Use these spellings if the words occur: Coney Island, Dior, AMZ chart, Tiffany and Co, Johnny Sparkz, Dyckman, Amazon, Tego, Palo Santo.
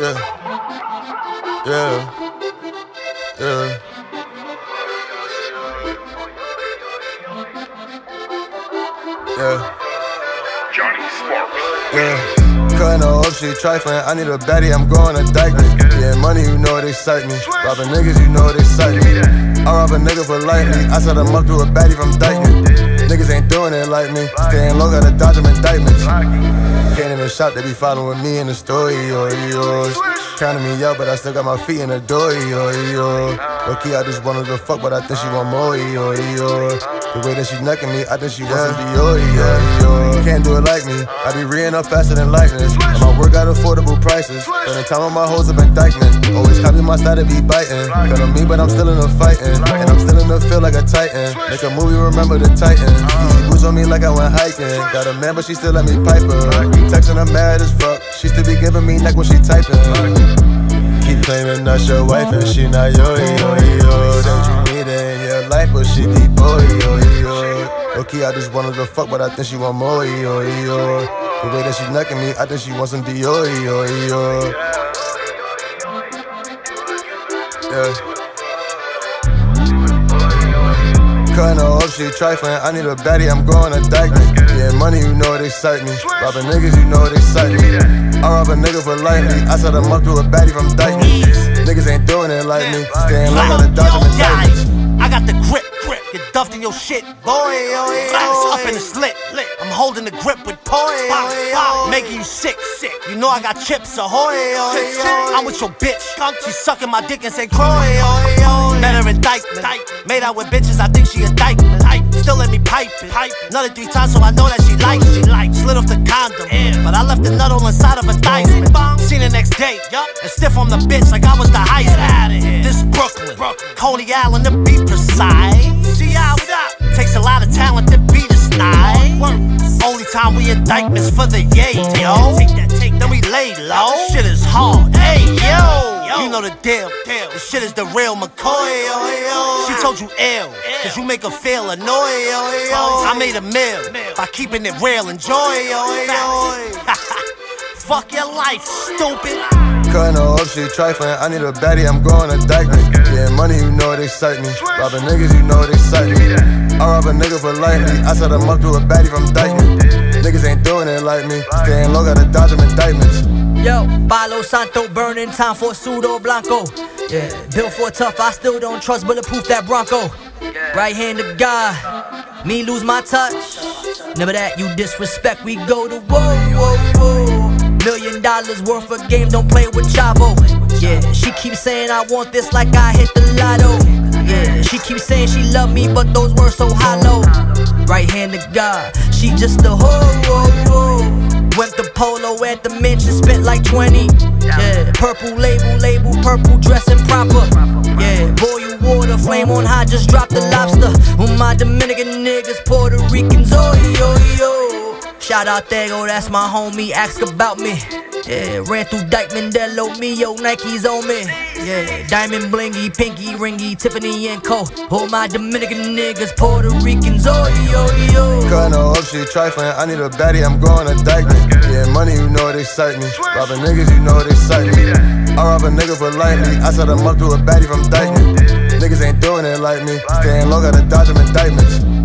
yeah, yeah, yeah. Yeah. Johnny Sparkz. Yeah. Cutting her off, she trifling. I need a baddie, I'm going to Dyckman. Yeah, money, you know it excite me. Robbing niggas, you know it excite me. I rob a nigga for lightning. I set him up to a baddie from Dyckman. Niggas ain't doing it like me. Staying low, gotta dodge them indictments. Can't in the shop, they be following me in the story, yo. Counting me out, but I still got my feet in the door, yo. Low-key, I just wanted to fuck, but I think she want more, yo. The way that she necking me, I think she wasn't Dior, yeah. Can't do it like me, I be reeing up faster than lightning. And my work got affordable prices, but the time on my hoes have been Dyckman. Always copy my style to be biting. Cut on me, but I'm still in the fighting. And I'm still in the field like a titan. Make a movie, remember the titan. Easy boots on me like I went hiking. Got a man, but she still let me pipe her. Keep texting her mad as fuck. She still be giving me neck when she typing. Keep claiming that's your wife and she not yo. Don't you need it in your life, but she deep yo. Okay, I just wanted to fuck, but I think she want more, yo. The way that she necking me, I think she wants some Dior, yo. Yeah. Cutting her off, she trifling. I need a baddie, I'm going to Dyckman. Yeah, money, you know it excite me. Robbing niggas, you know it excite me. I rob a nigga for lightning. I set him up to a baddie from Dyckman. Niggas ain't doing it like me. Staying low on the dodge and indictments. I got the grip. Get duffed in your shit, boy. Up in the slit. I'm holding the grip with boy. Making you sick. You know I got chips, ahoy. I'm with your bitch. She sucking my dick and say croy. Met her in Dyckman. Made out with bitches. I think she a Dyckman. Still let me pipe it. Nutted 3 times, so I know that she likes it. Slid off the condom, but I left the nut all inside of a Dyckman. Seen the next day, and stiff on the bitch like I was the highest. This Brooklyn, Coney Island to be precise. Takes a lot of talent to be this nice. Only time we indictments for the yay, yo. Then we lay low. This shit is hard, hey, yo. You know the deal, this shit is the real McCoy, yo. She told you ill, cause you make her feel annoyed, yo. I made a meal by keeping it real, enjoy, yo. Fuck your life, stupid. Cutting her off, she trifling. I need a baddie, I'm going to Dyckman. Yeah, money, you know it excite me. Robbing niggas, you know it excite me. I rob a nigga for lightning. I set him up to a baddie from Dyckman. Niggas ain't doing it like me. Staying low, gotta dodge them indictments. Yo, Palo Santo burning, time for pseudo blanco. Yeah, built for tough, I still don't trust bulletproof that Bronco. Right hand of God, me lose my touch. Never that you disrespect, we go to whoa. $1 million worth of game, don't play with Chavo. Yeah, she keeps saying I want this like I hit the lotto. Yeah, she keeps saying she love me, but those words so hollow. Right hand to God, she just a hoe. Went to Polo at the mansion, spent like 20. Yeah, purple label, purple dressing proper. Yeah, boil water, flame on high, just drop the lobster. With my Dominican niggas, Puerto Ricans, oh yo. Shout out Tego, that's my homie, ask about me. Yeah, ran through Dyckman, Delo, me, yo, Nike's on me. Yeah, diamond blingy, pinky ringy, Tiffany and Co. All my Dominican niggas, Puerto Ricans, oh yo. Cutting her off, she trifling. I need a baddie, I'm going to Dyckman. Yeah, money, you know it excite me. Robbing niggas, you know it excite me. I rob a nigga for lightning. I set him up to a baddie from Dyckman. Niggas ain't doing it like me. Staying low, gotta dodge them indictments.